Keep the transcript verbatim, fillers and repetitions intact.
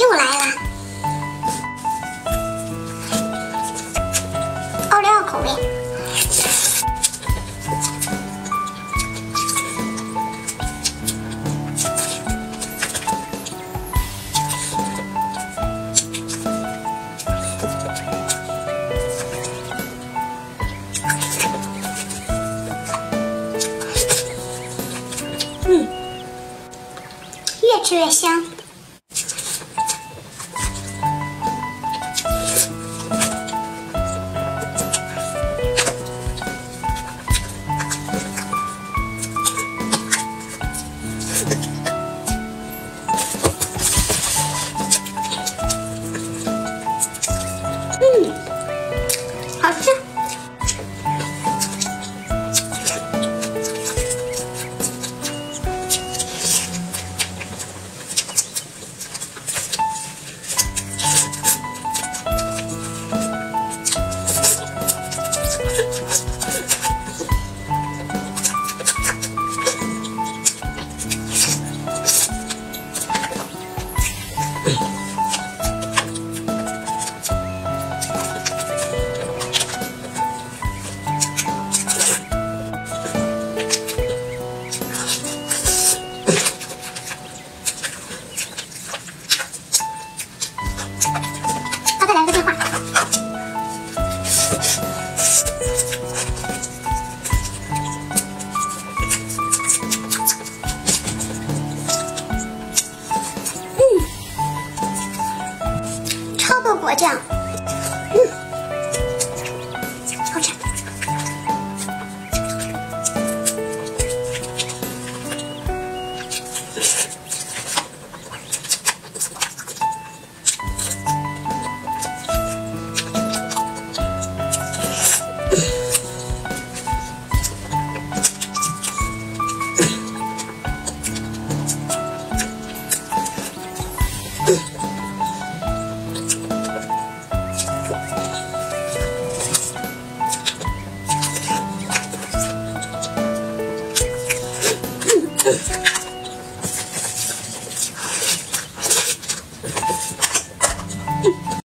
又来了。奥利奥口味。嗯，越吃越香。 果酱，嗯，好吃。Good.